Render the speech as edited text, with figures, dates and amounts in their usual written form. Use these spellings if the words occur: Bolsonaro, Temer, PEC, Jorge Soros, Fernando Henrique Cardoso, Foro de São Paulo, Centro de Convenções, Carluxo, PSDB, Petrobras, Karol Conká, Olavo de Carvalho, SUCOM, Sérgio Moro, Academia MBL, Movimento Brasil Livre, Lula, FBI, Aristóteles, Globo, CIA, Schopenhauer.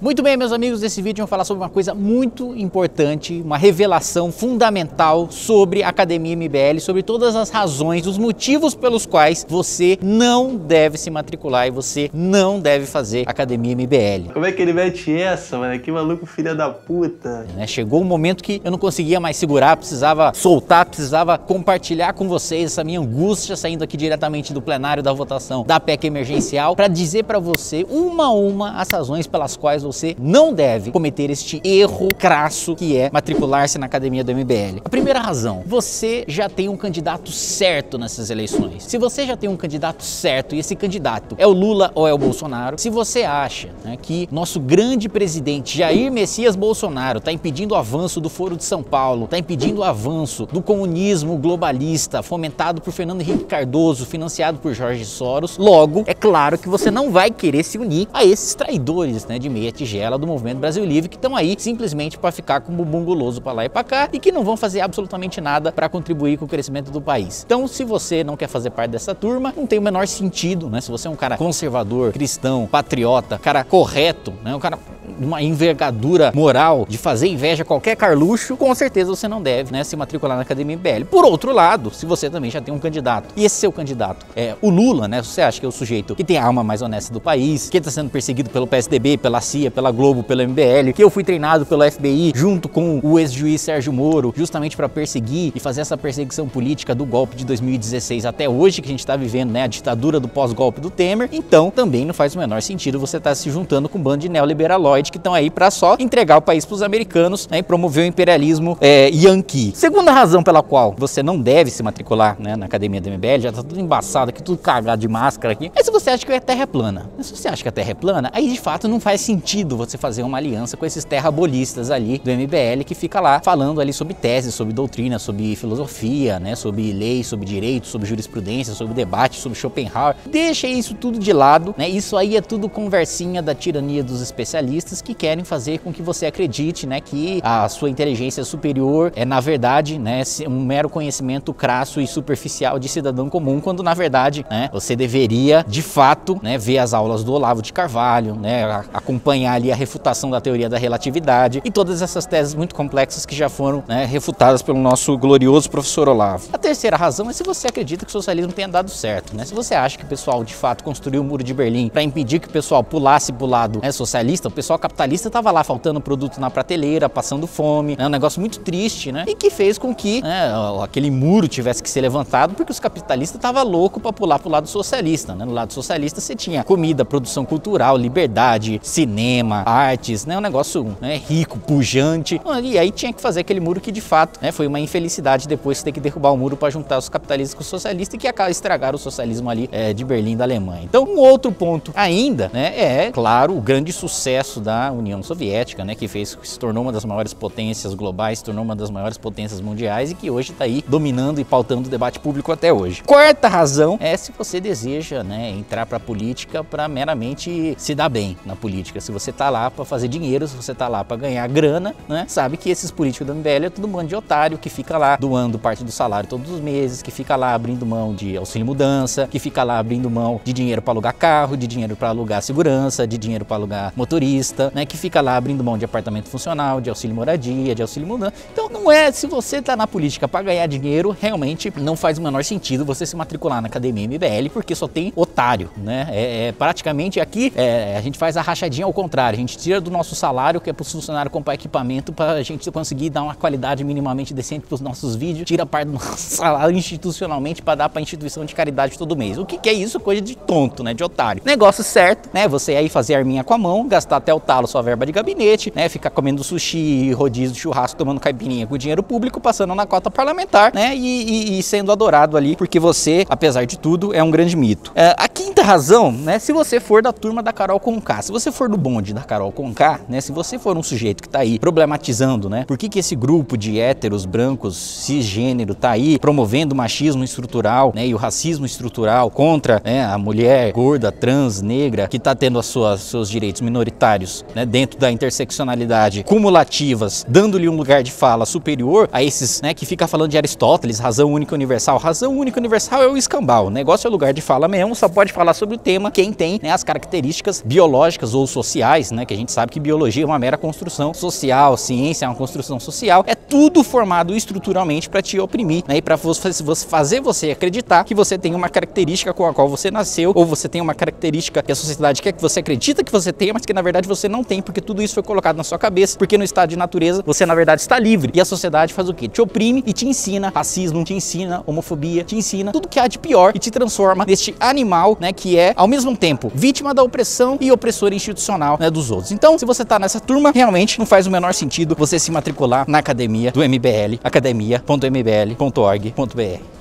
Muito bem, meus amigos, nesse vídeo vamos falar sobre uma coisa muito importante, uma revelação fundamental sobre a Academia MBL, sobre todas as razões, os motivos pelos quais você não deve se matricular e você não deve fazer Academia MBL. Como é que ele mete essa, mano? Que maluco filha da puta. Chegou um momento que eu não conseguia mais segurar, precisava soltar, precisava compartilhar com vocês essa minha angústia saindo aqui diretamente do plenário da votação da PEC emergencial para dizer para você uma a uma as razões pelas quais você não deve cometer este erro crasso que é matricular-se na Academia do MBL. A primeira razão, você já tem um candidato certo nessas eleições. Se você já tem um candidato certo e esse candidato é o Lula ou é o Bolsonaro, se você acha que nosso grande presidente Jair Messias Bolsonaro está impedindo o avanço do Foro de São Paulo, está impedindo o avanço do comunismo globalista fomentado por Fernando Henrique Cardoso, financiado por Jorge Soros, logo, é claro que você não vai querer se unir a esses traidores de meia tigela do Movimento Brasil Livre que estão aí simplesmente para ficar com o bumbum guloso para lá e para cá e que não vão fazer absolutamente nada para contribuir com o crescimento do país. Então, se você não quer fazer parte dessa turma, não tem o menor sentido, Se você é um cara conservador, cristão, patriota, cara correto, um cara de uma envergadura moral de fazer inveja a qualquer carluxo, com certeza você não deve se matricular na Academia MBL. Por outro lado, se você também já tem um candidato e esse seu candidato é o Lula, você acha que é o sujeito que tem a alma mais honesta do país, que está sendo perseguido pelo PSDB, pela CIA, pela Globo, pela MBL, que eu fui treinado pelo FBI junto com o ex-juiz Sérgio Moro, justamente para perseguir e fazer essa perseguição política do golpe de 2016 até hoje, que a gente está vivendo, a ditadura do pós-golpe do Temer. Então, também não faz o menor sentido você estar se juntando com um bando de neoliberaloides que estão aí para só entregar o país para os americanos e promover o imperialismo yankee. Segunda razão pela qual você não deve se matricular na Academia do MBL, já tá tudo embaçado aqui, tudo cagado de máscara aqui, é se você acha que a Terra é plana. Se você acha que a Terra é plana, aí de fato não faz sentido você fazer uma aliança com esses terrabolistas ali do MBL que fica lá falando ali sobre tese, sobre doutrina, sobre filosofia, sobre lei, sobre direito, sobre jurisprudência, sobre debate, sobre Schopenhauer. Deixa isso tudo de lado, Isso aí é tudo conversinha da tirania dos especialistas que querem fazer com que você acredite, que a sua inteligência superior é, na verdade, um mero conhecimento crasso e superficial de cidadão comum, quando na verdade, você deveria, de fato, ver as aulas do Olavo de Carvalho, acompanhar ali a refutação da teoria da relatividade e todas essas teses muito complexas que já foram refutadas pelo nosso glorioso professor Olavo. A terceira razão é se você acredita que o socialismo tenha dado certo, Se você acha que o pessoal de fato construiu o Muro de Berlim para impedir que o pessoal pulasse pro lado socialista, o pessoal capitalista tava lá faltando produto na prateleira, passando fome, um negócio muito triste, e que fez com que aquele muro tivesse que ser levantado porque os capitalistas tava louco para pular pro lado socialista, No lado socialista você tinha comida, produção cultural, liberdade, cinema, artes, um negócio rico, pujante, e aí tinha que fazer aquele muro que de fato foi uma infelicidade depois ter que derrubar o muro para juntar os capitalistas com os socialistas e que acaba estragar o socialismo ali de Berlim da Alemanha. Então um outro ponto ainda é, claro, o grande sucesso da União Soviética, que fez, que se tornou uma das maiores potências globais, se tornou uma das maiores potências mundiais e que hoje está aí dominando e pautando o debate público até hoje. Quarta razão é se você deseja entrar para a política para meramente se dar bem na política. Se você tá lá para fazer dinheiro, se você tá lá para ganhar grana, sabe que esses políticos do MBL é tudo um bando de otário que fica lá doando parte do salário todos os meses, que fica lá abrindo mão de auxílio mudança, que fica lá abrindo mão de dinheiro para alugar carro, de dinheiro para alugar segurança, de dinheiro para alugar motorista, que fica lá abrindo mão de apartamento funcional, de auxílio moradia, de auxílio mudança. Então não é, se você tá na política para ganhar dinheiro, realmente não faz o menor sentido você se matricular na Academia MBL, porque só tem otário, praticamente aqui a gente faz a rachadinha ao contrário, a gente tira do nosso salário que é para o funcionário comprar equipamento para a gente conseguir dar uma qualidade minimamente decente para os nossos vídeos, tira parte do nosso salário institucionalmente para dar para instituição de caridade todo mês. O que que é isso? Coisa de tonto, de otário. Negócio certo, você aí fazer arminha com a mão, gastar até o talo sua verba de gabinete, ficar comendo sushi, rodízio de churrasco, tomando caipirinha com dinheiro público, passando na cota parlamentar, e sendo adorado ali, porque você, apesar de tudo, é um grande mito. A quinta razão, se você for da turma da Karol Conká, se você for do bonde da Karol Conká, se você for um sujeito que tá aí problematizando, por que que esse grupo de héteros brancos cisgênero tá aí promovendo o machismo estrutural, e o racismo estrutural contra a mulher gorda, trans, negra, que tá tendo seus direitos minoritários vários, né, dentro da interseccionalidade cumulativas, dando-lhe um lugar de fala superior a esses, né, que fica falando de Aristóteles, razão única universal. Razão única universal é o escambau, o negócio é o lugar de fala mesmo, só pode falar sobre o tema quem tem, né, as características biológicas ou sociais, né, que a gente sabe que biologia é uma mera construção social, ciência é uma construção social, é tudo formado estruturalmente para te oprimir, né, e para fazer você acreditar que você tem uma característica com a qual você nasceu, ou você tem uma característica que a sociedade quer que você acredita que você tenha, mas que na verdade você não tem, porque tudo isso foi colocado na sua cabeça, porque no estado de natureza você na verdade está livre. E a sociedade faz o quê? Te oprime e te ensina racismo, te ensina homofobia, te ensina tudo que há de pior e te transforma neste animal, né, que é ao mesmo tempo vítima da opressão e opressor institucional, né, dos outros. Então, se você tá nessa turma, realmente não faz o menor sentido você se matricular na academia do MBL, academia.mbl.org.br.